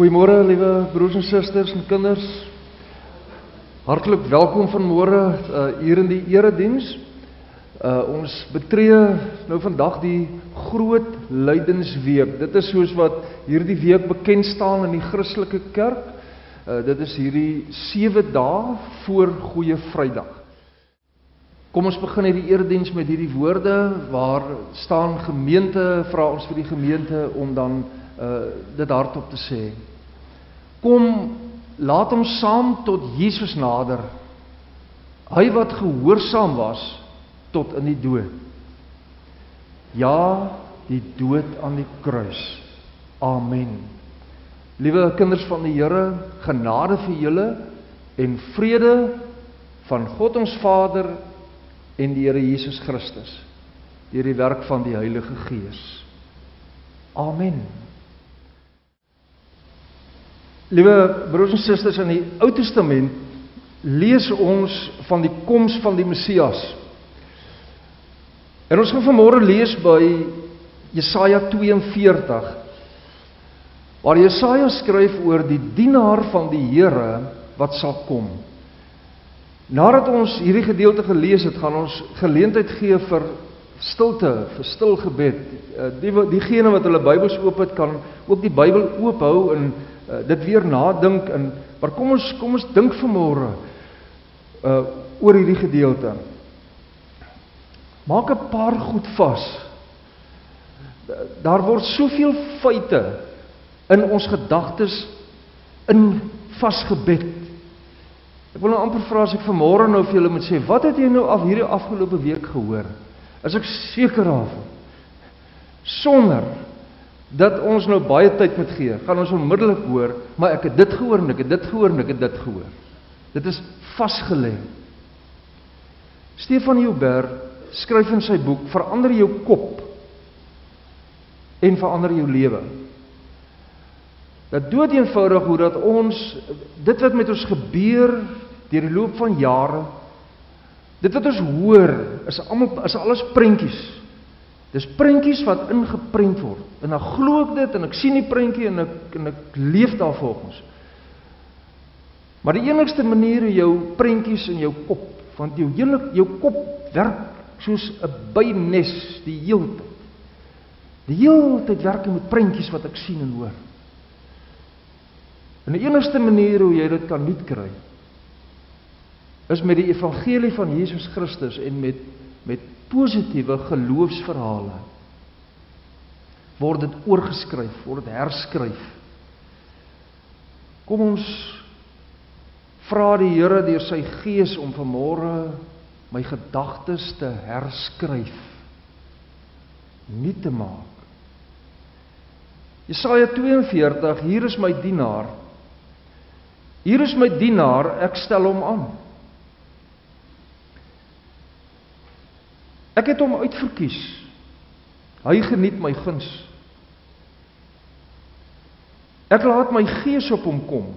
Goeiemorgen, lieve broers en susters en kinders. Hartelijk welkom vanmorgen hier in die erediens. Ons betree nou vandag die Groot Luidingsweek. Dit is soos wat hierdie week bekend staan in die Christelike kerk. Dit is hierdie 7 dae voor Goeie Vrijdag. Kom ons begin hierdie erediens met hierdie woorde waar staan gemeente, vra ons vir die gemeente om dan dit hardop te sê. Kom, laat ons saam tot Jesus nader, hy wat gehoorsaam was tot in die dood. Ja, die dood aan die kruis. Amen. Liewe kinders van die Here, genade vir julle en vrede van God ons Vader en die Here Jesus Christus, deur die werk van die Heilige Gees. Amen. Liewe broers en susters, in die Ou Testament lees ons van die koms van die Messias. En ons gaan vanmorgen lees by Jesaja 42, waar Jesaja skryf oor die dienaar van die Here wat sal kom. Nadat ons hierdie gedeelte gelees het, gaan ons geleentheid gee vir stilte, vir stil gebed. Diegene wat hulle Bybels oop het, kan ook die Bybel oop hou en dit weer nadink, maar kom ons dink vanmorgen oor hierdie gedeelte. Maak 'n paar goed vas. Daar word soveel feite in ons gedagtes in vasgebed. Ek wil nou amper vra as ek vanmorgen nou vir julle moet sê, wat het jy nou af hierdie afgelope week gehoor? As ek seker daarvan, sonder dat ons nou baie tyd moet gee, gaan ons onmiddellik hoor, maar ek het dit gehoor en ek het dit gehoor en ek het dit gehoor. Dit is vasgelê. Stefan Heubert skryf in sy boek, verander jou kop en verander jou lewe. Dat dood eenvoudig hoe dat ons, dit wat met ons gebeur deur die loop van jare, dit wat ons hoor, is alles prentjies. Dis prentjies wat ingeprent word. En dan glo ek dit en ek sien die prentjie en ek leef daar volgens. Maar die enigste manier is jou prentjies in jou kop, want jou kop werk soos 'n bynes die hele tyd. Die hele tyd werk hy met prentjies wat ek sien en hoor. En die enigste manier hoe jy dit kan nuut kry, is met die evangelie van Jesus Christus en met positiewe geloofsverhale. Word dit oorgeskryf, word dit herskryf. Kom ons vra die Here deur sy Gees om vanmorgen my gedagtes te herskryf, nie te maak. Jesaja 42, hier is my dienaar. Hier is my dienaar, ek stel hom aan. Ek het hom uitverkies. Hy geniet my guns. Ek laat my gees op hom kom.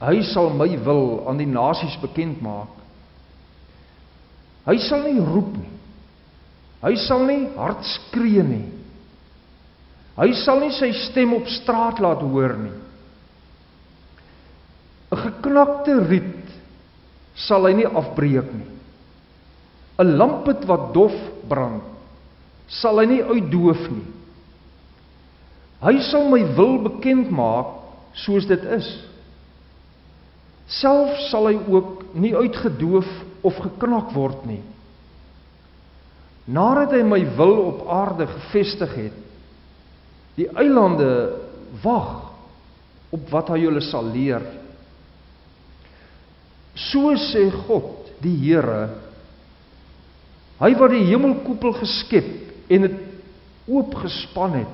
Hy sal my wil aan die nasies bekend maak. Hy sal nie roep nie. Hy sal nie hard skree nie. Hy sal nie sy stem op straat laat hoor nie. 'n Geknakte riet sal hy nie afbreek nie. 'n lampet wat dof brand, sal hy nie uitdoof nie. Hy sal my wil bekend maak, soos dit is. Self sal hy ook nie uitgedoof of geknak word nie. Nadat hy my wil op aarde gevestig het, die eilande wag op wat hy julle sal leer. So sê God, die Here, hy wat die hemelkoepel geskep en het oopgespan het,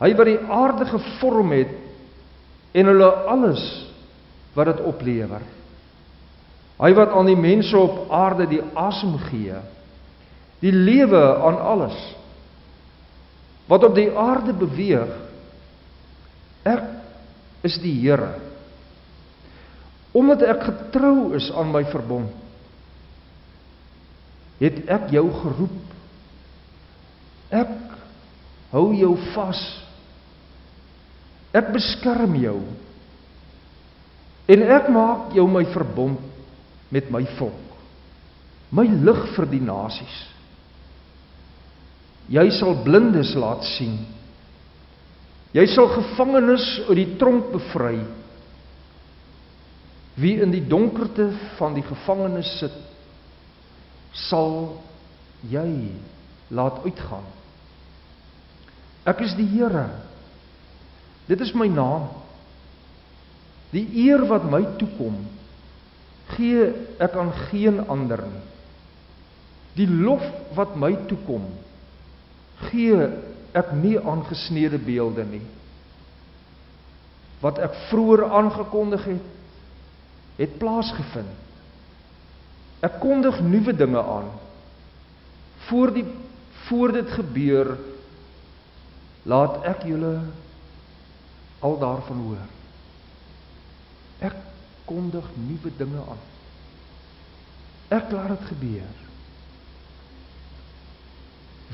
hy wat die aarde gevorm het en hulle alles wat dit oplewer, hy wat aan die mense op aarde die asem gee, die lewe aan alles wat op die aarde beweeg, ek is die Here, omdat ek getrou is aan my verbond, het ek jou geroep, ek hou jou vas Ek beskerm jou. En ek maak jou my verbond met my volk. My lig vir die nasies. Jy sal blindes laat sien. Jy sal gevangenes uit die tronk bevry. Wie in die donkerte van die gevangenes sit, sal jy laat uitgaan. Ek is die Here. Dit is my naam. Die eer wat my toekom, gee ek aan geen ander nie. Die lof wat my toekom, gee ek nie aan gesneede beelde nie. Wat ek vroeër aangekondig het, het plaasgevind. Ek kondig nuwe dinge aan. Voor dit gebeur, laat ek julle al daarvan hoor. Ek kondig nuwe dinge aan. Ek laat dit gebeur.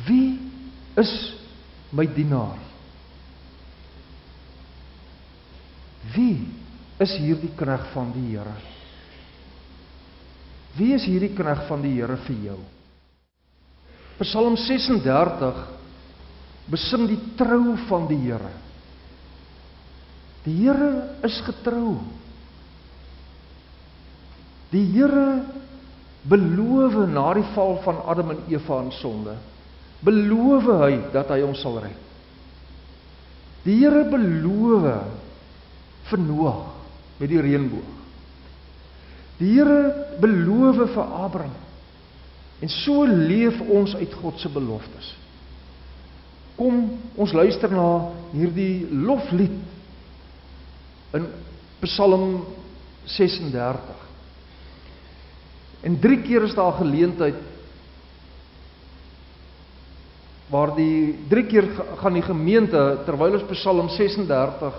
Wie is my dienaar? Wie is hierdie knegg van die Here? Wie is hierdie knegg van die Here vir jou? Psalm 36 besing die trou van die Here. Die Here is getrou. Die Here beloof na die val van Adam en Eva in sonde, beloof hy dat hy ons sal red. Die Here beloof vir Noag met die reënboog. Die Here beloof vir Abraham. En so leef ons uit God se beloftes. Kom, ons luister na hierdie loflied in Psalm 36. En 3 keer is daar geleentheid waar die 3 keer gaan die gemeente, terwyl ons Psalm 36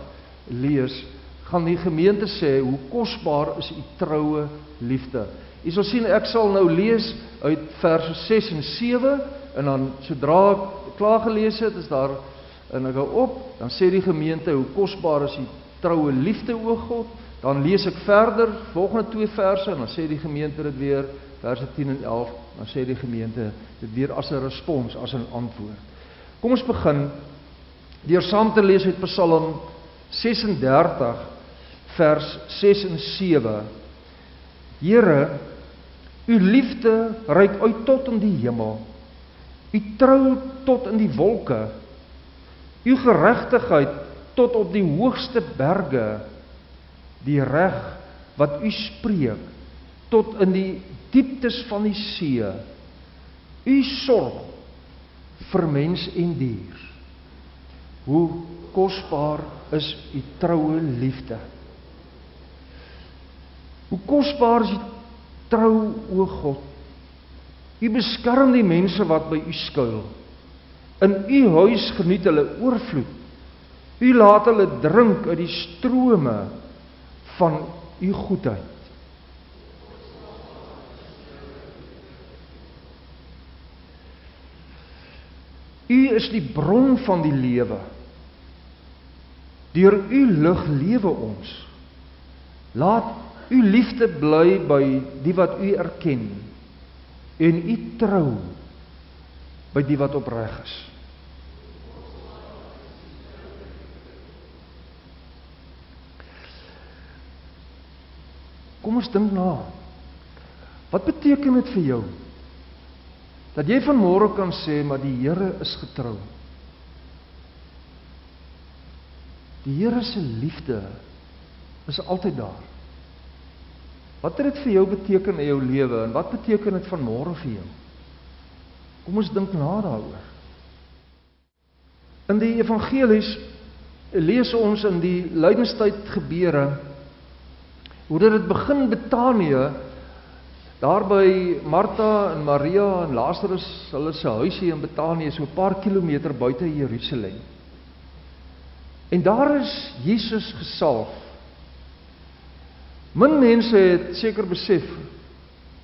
lees, gaan die gemeente sê, hoe kosbaar is u troue liefde. U sal sien, ek sal nou lees uit verse 6 en 7, en dan sodra ek klaar gelees het, is daar en ek hou op, dan sê die gemeente, hoe kosbaar is u troue liefde o God. Dan lees ek verder, volgende 2 verse, en dan sê die gemeente dit weer, verse 10 en 11, dan sê die gemeente dit weer as 'n respons, as 'n antwoord. Kom ons begin deur saam te lees uit Psalm 36, vers 6 en 7. Here, u liefde reik uit tot in die hemel, u trou tot in die wolke, u geregtigheid tot op die hoogste berge, die reg wat u spreek, tot in die dieptes van die see, u sorg vir mens en dier. Hoe kosbaar is u troue liefde. Hoe kosbaar is u trou o God. U beskerm die mense wat by u skuil. In u huis geniet hulle oorvloed. U laat hulle drink uit die strome van u goedheid. U is die bron van die lewe. Deur u lig lewe ons. Laat u liefde bly by die wat u erken en u trou by die wat opreg is. Kom ons dink na. Wat beteken dit vir jou? Dat jy vanmôre kan sê, maar die Here is getrou. Die Here se liefde is altyd daar. Wat het dit vir jou beteken in jou lewe en wat beteken dit vanmôre vir jou? Kom ons dink na daaroor. In die evangelies lees ons in die lydenstyd gebeure hoe dat het begin Bethania, daar by Martha en Maria en Lazarus, hulle se huisie in Bethania, so 'n paar kilometer buite Jerusalem. En daar is Jesus gesalf. Min mense het seker besef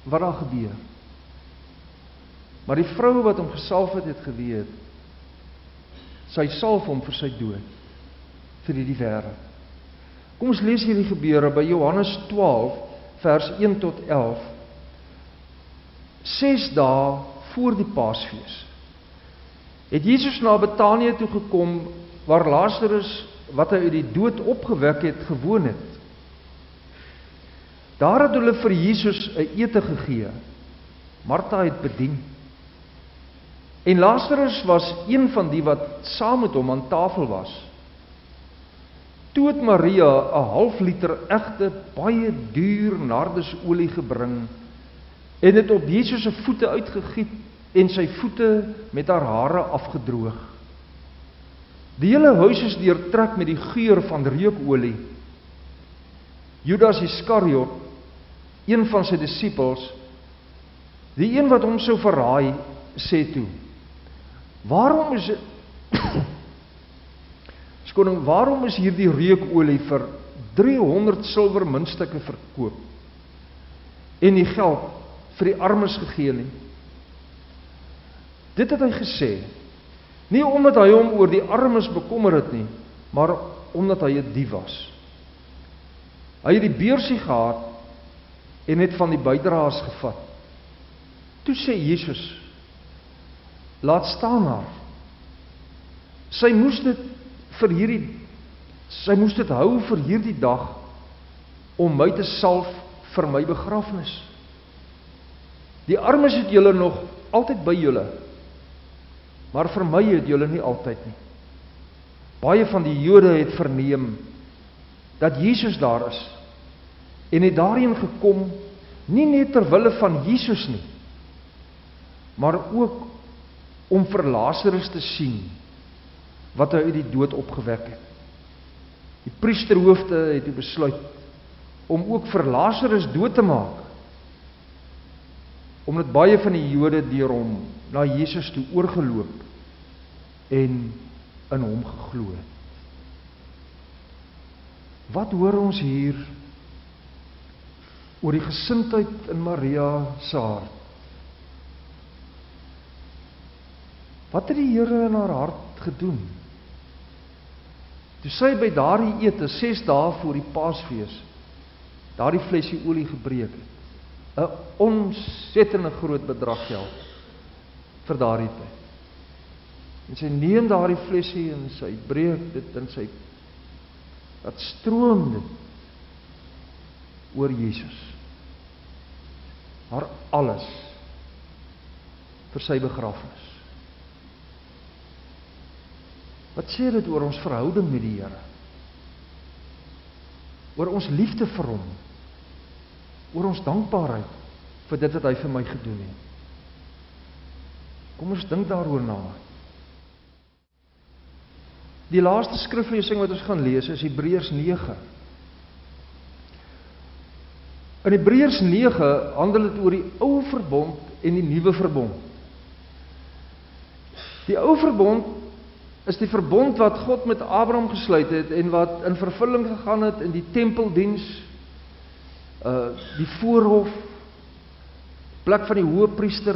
wat daar gebeur. Maar die vrou wat hom gesalf het, het geweet, sy salf hom vir sy dood, vir hierdie wêreld. Kom ons lees hierdie gebeure by Johannes 12, vers 1 tot 11. 6 dae voor die Paasfees het Jesus na Bethania toe gekom waar Lazarus, wat hy uit die dood opgewek het, gewoon het. Daar het hulle vir Jesus 'n ete gegee. Martha het bedien. En Lazarus was een van die wat saam met hom aan tafel was. Toe het Maria 'n half liter egte, baie duur nardesolie gebring en het op Jesus se voete uitgegiet en sy voete met haar hare afgedroog. Die hele huis is deurtrek met die geur van reukolie. Judas Iskariot, een van sy disippels, die een wat hom sou verraai, sê toe: Waarom is hierdie reukolie vir 300 silwer muntstukke verkoop en die geld vir die armes gegee nie? Dit het hy gesê, nie omdat hy hom oor die armes bekommer het nie, maar omdat hy 'n dief was. Hy het die beursie gehad en het van die bydraes gevat. Toe sê Jesus: laat staan haar. Sy moes dit hou vir hierdie dag om my te salf vir my begrafnis. Die armes het julle nog altyd by julle, maar vir my het julle nie altyd nie. Baie van die Jode het verneem dat Jesus daar is en het daarheen gekom, nie net ter wille van Jesus nie, maar ook om vir Lazarus te sien, wat hy uit die dood opgewek het. Die priesterhoofde het besluit om ook vir Lazarus dood te maak, omdat baie van die Jode deur hom na Jesus toe oorgeloop en in hom geglo het. Wat hoor ons hier oor die gesindheid in Maria se hart? Wat het die Here in haar hart gedoen? Toe sy by daardie ete, 6 dae voor die Paasfees, daardie flesie olie gebreek het, 'n ontsettende groot bedrag geld vir daardie tyd. En sy neem daardie flesie en sy breek dit en sy dat stroom dit oor Jesus. Haar alles vir sy begrafnis. Wat sê dit oor ons verhouding met die Here? Oor ons liefde vir hom? Oor ons dankbaarheid vir dit wat hy vir my gedoen het? Kom ons dink daaroor na. Die laaste skriflesing wat ons gaan lees is Hebreërs 9. In Hebreërs 9 handel dit oor die ou verbond en die nuwe verbond. Die ou verbond is die verbond wat God met Abraham gesluit het en wat in vervulling gegaan het in die tempeldiens, die voorhof, plek van die hoëpriester,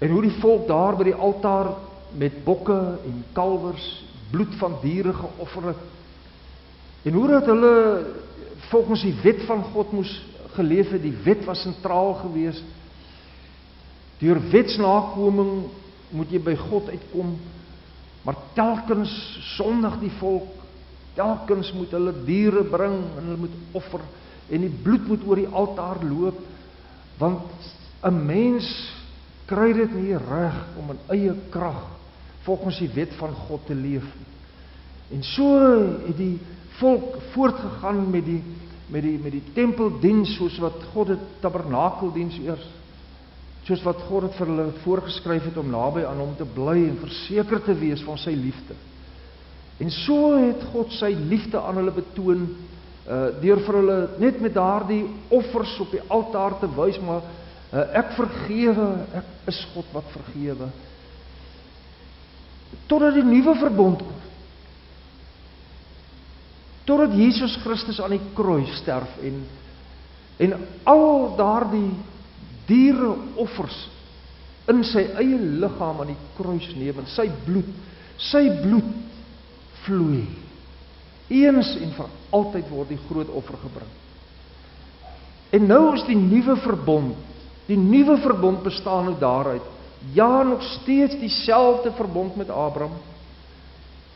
en hoe die volk daar by die altaar met bokke en kalvers, bloed van diere geoffer het, en hoe dat hulle volgens die wet van God moes geleef het. Die wet was sentraal gewees. Deur wetsnakoming moet jy by God uitkom, maar telkens sondig die volk, telkens moet hulle diere bring en hulle moet offer en die bloed moet oor die altaar loop, want 'n mens kry dit nie reg om in eie krag volgens die wet van God te leef. En so het die volk voortgegaan met die tempeldiens, soos wat God het tabernakeldiens eers, soos wat God het vir hulle voorgeskryf het om naby aan hom te bly en verseker te wees van sy liefde. En so het God sy liefde aan hulle betoon, deur vir hulle net met daardie offers op die altaar te wys, maar ek vergewe, ek is God wat vergewe. Totdat die nuwe verbond kom. Totdat Jesus Christus aan die kruis sterf en al daardie diere offers in sy eie liggaam aan die kruis neem en sy bloed vloei. eens en vir altyd word die groot offer gebring. En nou is die nuwe verbond. Die nuwe verbond bestaan nou daaruit. Ja, nog steeds dieselfde verbond met Abraham.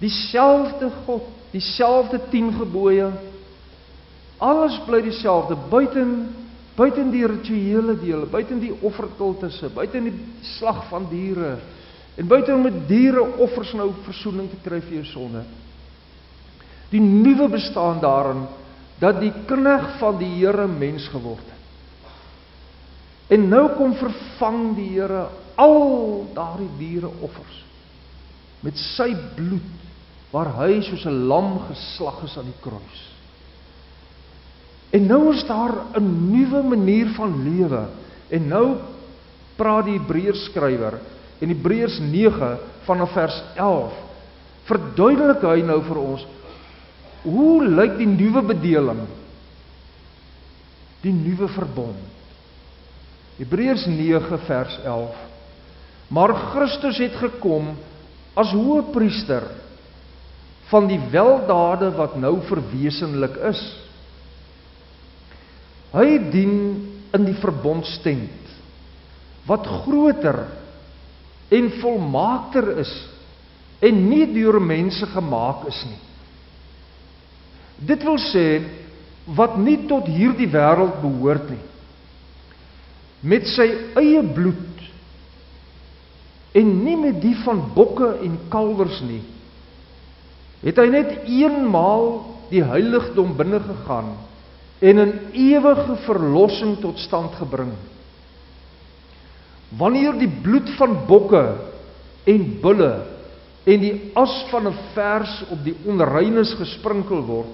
Dieselfde God, dieselfde 10 gebooie. Alles bly dieselfde, buiten die rituele dele, buiten die offerkultusse, buiten die slag van diere en buiten om met diere offers nou verzoening te kry vir jou sonde. Die nuwe bestaan daarin dat die knegg van die Here mens geword het. En nou kom vervang die Here al daardie diere offers met sy bloed waar hy soos 'n lam geslag is aan die kruis. En nou is daar 'n nuwe manier van lewe. En nou praat die Hebreërs skrywer in Hebreërs 9 vanaf vers 11. Verduidelik hy nou vir ons hoe lyk die nuwe bedeling? Die nuwe verbond. Hebreërs 9 vers 11. Maar Christus het gekom as hoëpriester van die weldade wat nou verwesenlik is. Hy dien in die verbondstent, wat groter en volmaakter is, en nie deur mense gemaak is nie. Dit wil sê, wat nie tot hierdie wêreld behoort nie. Met sy eie bloed, en nie met die van bokke en kalvers nie, het hy net eenmaal die heiligdom binne gegaan, en 'n ewige verlossing tot stand gebring. Wanneer die bloed van bokke en bulle en die as van 'n vers op die onreines gesprinkel word,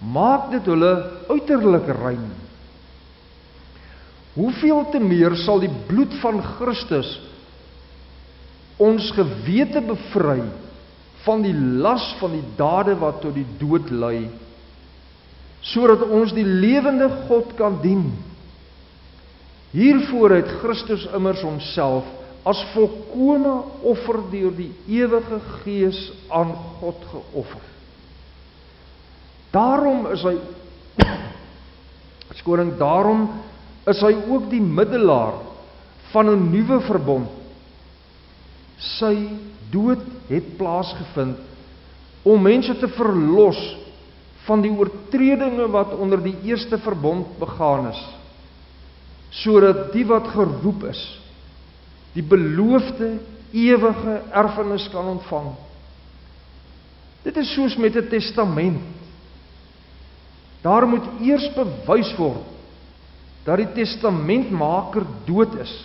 maak dit hulle uiterlik rein. Hoeveel te meer sal die bloed van Christus ons gewete bevry van die las van die dade wat tot die dood lei, sodat ons die lewende God kan dien. Hiervoor het Christus immers homself as volkome offer deur die ewige Gees aan God geoffer. Daarom is hy ook die middelaar van 'n nuwe verbond. Sy dood het plaasgevind om mense te verlos van die oortredinge wat onder die eerste verbond begaan is, sodat die wat geroep is, die beloofde ewige erfenis kan ontvang. Dit is soos met 'n testament. Daar moet eers bewys word dat die testamentmaker dood is,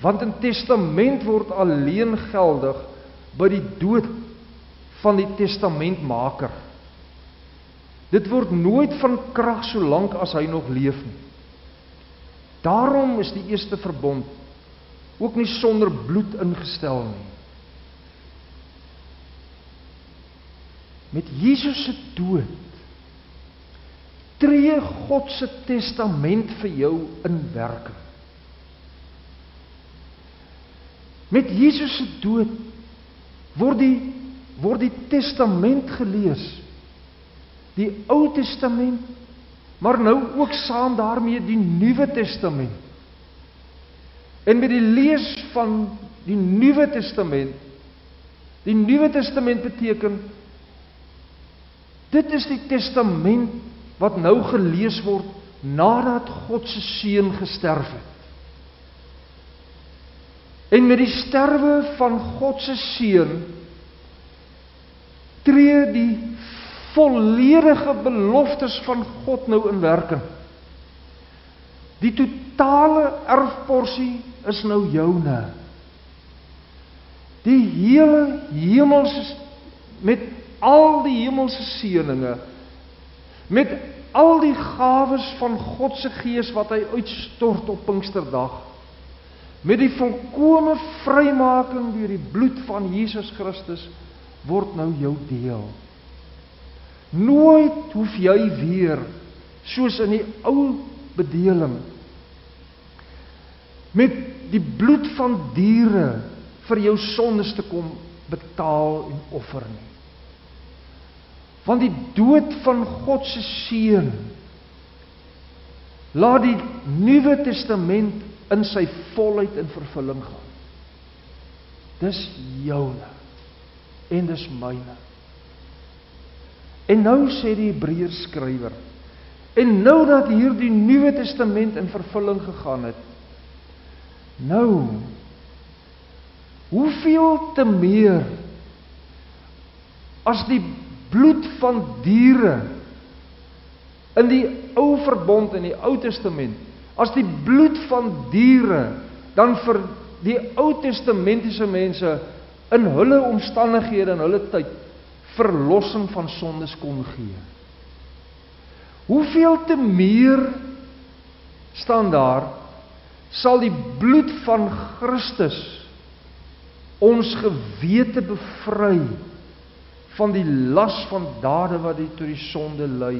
want 'n testament word alleen geldig by die dood van die testamentmaker. Dit word nooit van krag solank as hy nog leef nie. Daarom is die eerste verbond ook nie sonder bloed ingestel nie. Met Jesus se dood tree God se testament vir jou in werking. Met Jesus se dood word die testament gelees. Die Ou Testament, maar nou ook saam daarmee die Nuwe Testament. En met die lees van die Nuwe Testament beteken, dit is die testament wat nou gelees word nadat God se Seun gesterf het. En met die sterwe van God se Seun tree die volledige beloftes van God nou in werking. Die totale erfporsie is nou joune. Die hele hemelse, met al die hemelse seëninge, met al die gawes van God se Gees wat hy uitstort op Pinksterdag, met die volkomme vrymaking deur die bloed van Jesus Christus, word nou jou deel. Nooit hoef jy weer, soos in die ou bedeling, met die bloed van diere vir jou sondes te kom betaal en offer nie. Want die dood van God se seun laat die Nuwe Testament in sy volheid in vervulling gaan. Dis joune en dis myne. En nou sê die Hebreërs skrywer, en nou dat hierdie Nuwe Testament in vervulling gegaan het, nou, hoeveel te meer as die bloed van diere in die ou verbond in die Ou Testament, as die bloed van diere dan vir die Ou Testamentiese mense in hulle omstandighede en hulle tyd verlossing van sondes kon gee. Hoeveel te meer staan daar, sal die bloed van Christus ons gewete bevry van die las van dade wat die tot die sonde lei,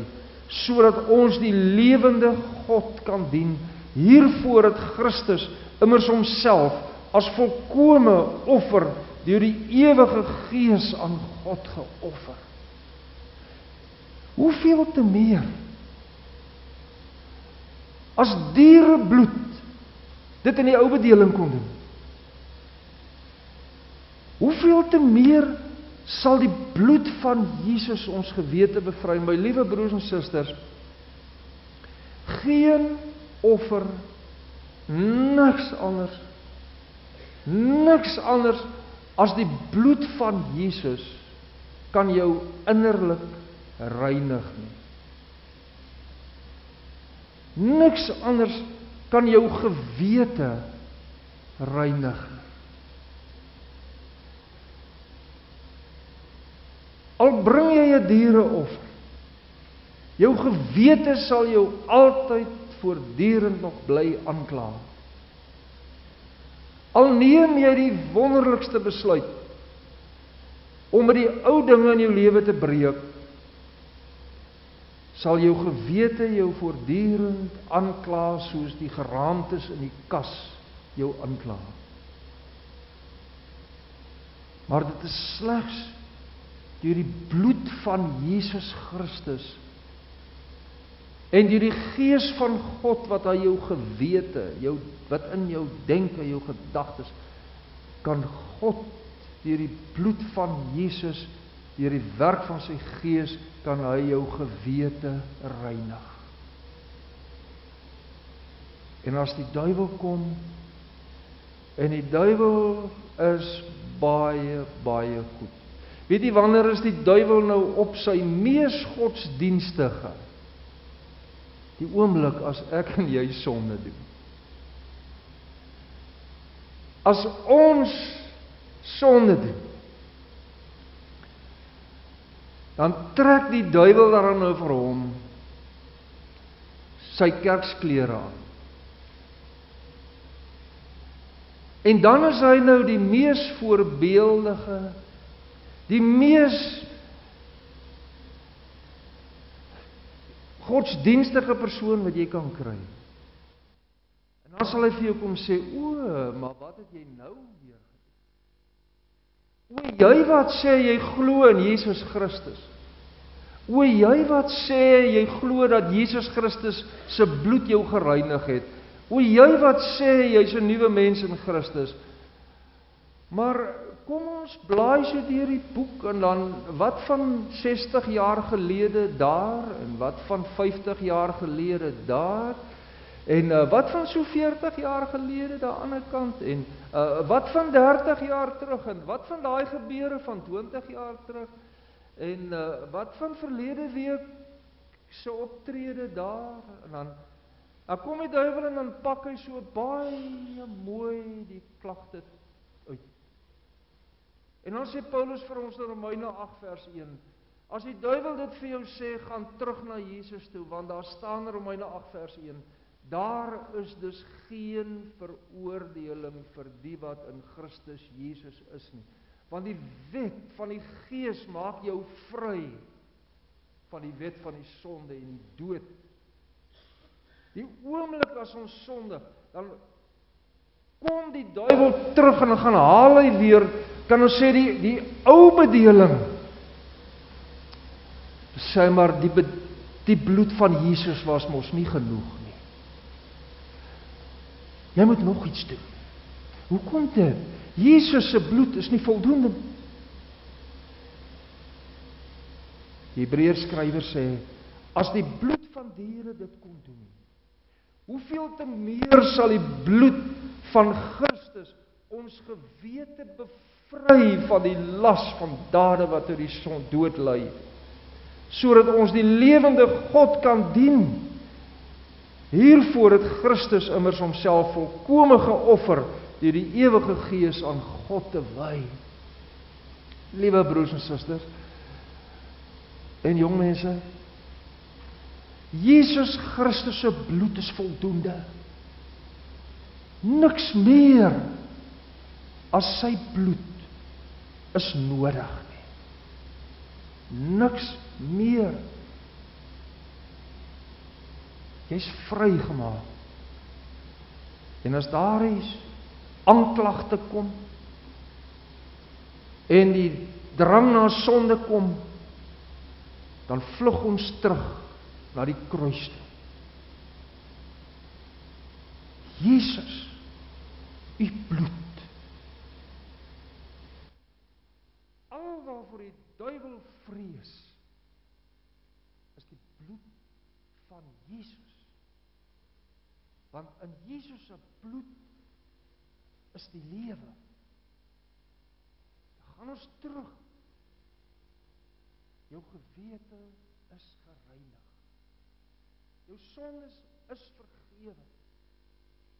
sodat ons die lewende God kan dien, hiervoor het Christus immers homself as volkome offer deur die ewige Gees aan God geoffer. Hoeveel te meer as dierebloed dit in die ou bedeling kon doen? Hoeveel te meer sal die bloed van Jesus ons gewete bevry? My liewe broers en susters, geen offer, niks anders as die bloed van Jesus kan jou innerlik reinig nie. Niks anders kan jou gewete reinig. Al bring jy 'n diereoffer, jou gewete sal jou altyd voortdurend nog bly aankla. Al neem jy die wonderlikste besluit om met die ou dinge in jou lewe te breek, sal jou gewete jou voortdurend aankla soos die geraamtes in die kas jou aankla. Maar dit is slegs deur die bloed van Jesus Christus en deur die Gees van God wat aan jou gewete, wat in jou denke, jou gedagtes, kan God deur die bloed van Jesus, deur die werk van sy Gees, kan hy jou gewete reinig. En as die duiwel kom, en die duiwel is baie, baie goed. Weet jy, wanneer is die duiwel nou op sy mees godsdienstige? Die oomblik as ek en jy sonde doen. As ons sonde doen, dan trek die duiwel daaraan nou vir hom sy kerksklere aan. En dan is hy nou die mees voorbeeldige, die mees godsdienstige persoon wat jy kan kry. En dan sal hy vir jou kom sê, maar wat het jy nou weer gedoen? Jy wat sê jy glo in Jesus Christus. Jy wat sê jy glo dat Jesus Christus se bloed jou gereinig het. Jy wat sê jy's 'n nuwe mens in Christus. Maar kom ons blaai so deur die boek en dan wat van 60 jaar gelede daar en wat van 50 jaar gelede daar en wat van so 40 jaar gelede daar aan die ander kant en wat van 30 jaar terug en wat van daai gebeure van 20 jaar terug en wat van verlede week se optrede daar en dan kom die duiwel en dan pak hy so baie mooi die klagte. En dan sê Paulus vir ons in Romeine 8 vers 1, as die duiwel dit vir jou sê, gaan terug na Jesus toe, want daar staan in Romeine 8 vers 1, daar is dus geen veroordeling vir die wat in Christus Jesus is nie. Want die wet van die Gees maak jou vry van die wet van die sonde en die dood. Die oomblik as ons sondig, dan kom die duiwel terug en gaan haal hy weer, kan ons sê die ou bedeling sê maar die bloed van Jesus was mos nie genoeg nie. Jy moet nog iets doen. Hoe kom dit? Jesus se bloed is nie voldoende. Die Hebreërs skrywer sê, as die bloed van diere dit kon doen, hoeveel te meer sal die bloed van Christus ons gewete bevry van die las van dade wat deur die son dood lei, sodat ons die lewende God kan dien. Hiervoor het Christus immers homself volkome geoffer deur die ewige Gees aan God te wy. Liewe broers en susters en jong mense, Jesus Christus se bloed is voldoende. Niks meer as sy bloed is nodig nie. Niks meer. Jy is vrygemaak. En as daar is aanklagte kom en die drang na sonde kom, dan vlug ons terug na die kruis toe. Jesus, u bloed. Al waarvoor die duiwel vrees, is die bloed van Jesus. Want in Jesus se bloed is die lewe. Dan gaan ons terug. Jou gewete is gereinig. Jou sondes is vergewe.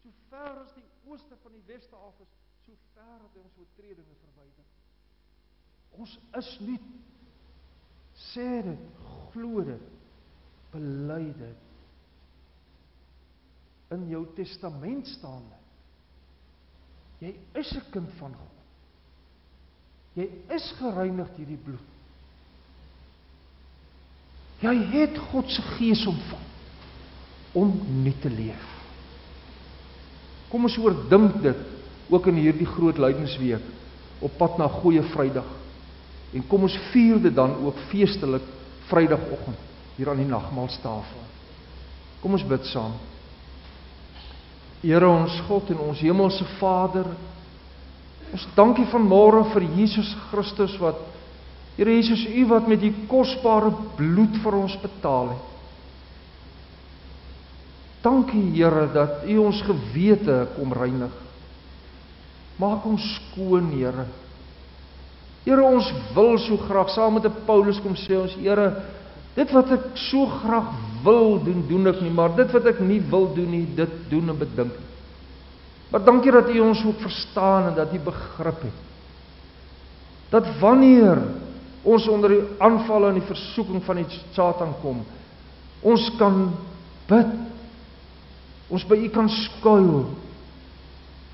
So ver as die ooste van die weste af is, so ver het hy ons oortredinge verwyder. Ons is nie, sê dit, glo dit, bely dit. In jou testament staan dit. Jy is 'n kind van God. Jy is gereinig deur die bloed. Jy het God se Gees ontvang om nuut te leef. Kom ons oordink dit ook in hierdie Groot Luidingsweek op pad na Goeie Vrydag. En kom ons vier dit dan ook feestelik Vrydagoggend hier aan die nagmaalstafel. Kom ons bid saam. Here ons God en ons hemelse Vader, ons dankie vanmôre vir Jesus Christus wat Here Jesus, U wat met die kosbare bloed vir ons betaal het. Dankie Here dat U ons gewete kom reinig. Maak ons skoon, Here. Here, ons wil so graag, saam met Paulus kom sê ons, Here, dit wat ek so graag wil doen, doen ek nie, maar dit wat ek nie wil doen nie, dit doen en bedink. Maar dankie dat U ons ook verstaan en dat U begrip het. Dat wanneer ons onder die aanvalle en die versoeking van die Satan kom, ons kan bid, ons by U kan skuil,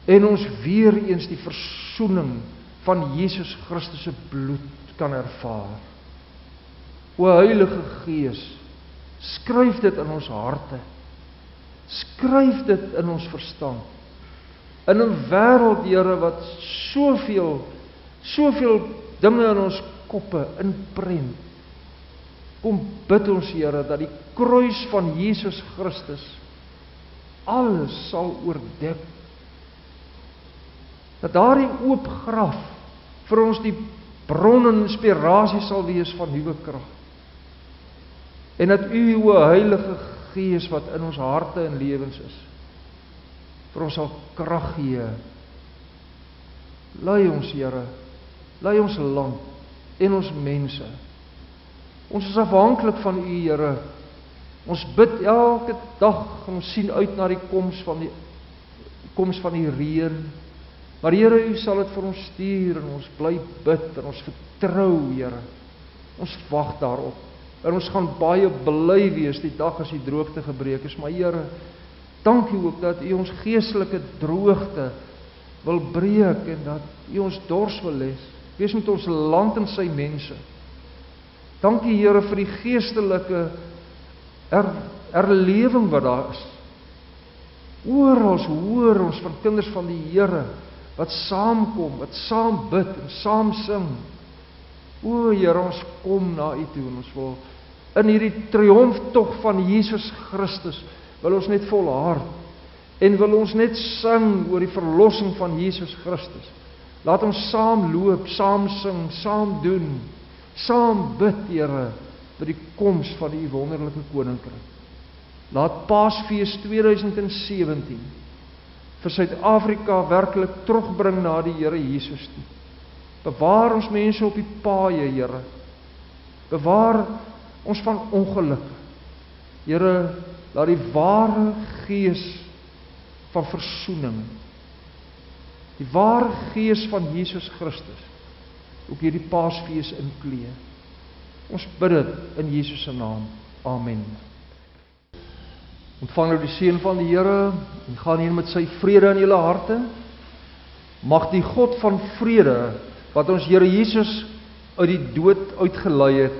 en ons weer eens die versoening van Jesus Christus se bloed kan ervaar. O Heilige Gees, skryf dit in ons harte, skryf dit in ons verstand, in 'n wêreld, Here, wat soveel dinge in ons koppe inprent. Kom bid ons, Here, dat die kruis van Jesus Christus alles sal oordek. Dat daardie oop graf vir ons die bron en inspirasie sal wees van nuwe krag. En dat U, o Heilige Gees wat in ons harte en lewens is, vir ons sal krag gee. Lei ons, Here, lei ons land en ons mense. Ons is afhanklik van U, Here. Ons bid elke dag en ons sien uit na die koms van die reën. Maar Here, U sal dit vir ons stuur en ons bly bid en ons vertrou, Here. Ons wag daarop. En ons gaan baie bly wees die dag as die droogte gebreek is. Maar Here, dankie ook dat U ons geestelike droogte wil breek en dat U ons dors wil les. Wees met ons land en sy mense. Dankie Here vir die geestelike herlewing wat daar is. Hoor ons van kinders van die Here wat saamkom, wat saam bid en saam sing. O Here, ons kom na U toe en ons wil in hierdie triomftog van Jesus Christus, wil ons net volhard, en wil ons net sing oor die verlossing van Jesus Christus. Laat ons saam loop, saam sing, saam doen, saam bid, Here, vir die koms van die wonderlike koninkryk. Laat Paasfees 2017 vir Suid-Afrika werklik terugbring na die Here Jesus toe. Bewaar ons mense op die paaie, Here. Bewaar ons van ongeluk. Here, laat die ware gees van versoening, die ware gees van Jesus Christus, ook hierdie Paasfees inklee. Ons bid dit in Jesus se naam. Amen. Ontvang nou die seën van die Here en gaan heen met sy vrede in julle harte. Mag die God van vrede, wat ons Here Jesus uit die dood uitgelei het,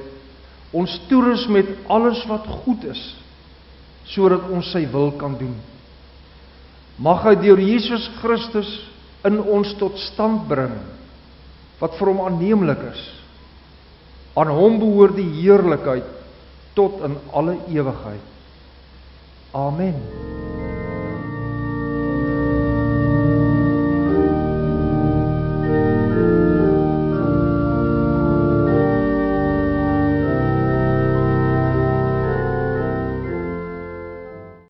ons toerus met alles wat goed is, sodat ons sy wil kan doen. Mag hy deur Jesus Christus in ons tot stand bring, wat vir hom aanneemlik is. Aan hom behoort die heerlikheid tot in alle ewigheid. Amen.